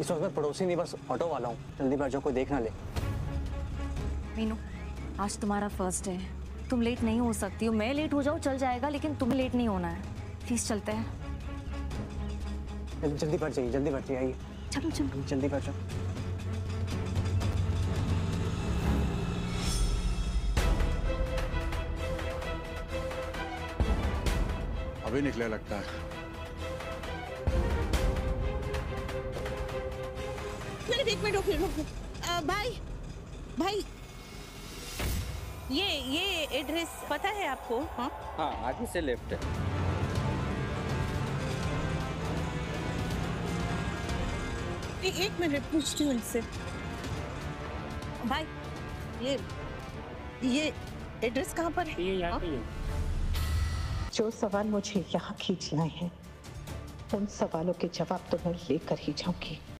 इस वक्त मैं पड़ोसी नहीं बस ऑटो वाला हूँ। जल्दी बाजो को देख ना ले। मीनू, आज तुम्हारा फर्स्ट डे है, तुम लेट नहीं हो सकती हो। मैं लेट हो जाऊँ चल जाएगा, लेकिन तुम्हें लेट नहीं होना है। प्लीज चलते हैं। जल्दी पहुँच जाइए, जल्दी पहुँच जाइए। चलो चलो जल्दी पहुँचो। अभी निकले लगता है। एक मिनट रुक। भाई भाई ये एड्रेस पता है आपको? हाँ हाँ, आगे से लेफ्ट है। एक मिनट पूछती हूँ इनसे। भाई ये एड्रेस कहाँ पर है? ये यहाँ पे है। जो सवाल मुझे यहाँ खींच लाए हैं, उन सवालों के जवाब तो मैं लेकर ही जाऊंगी।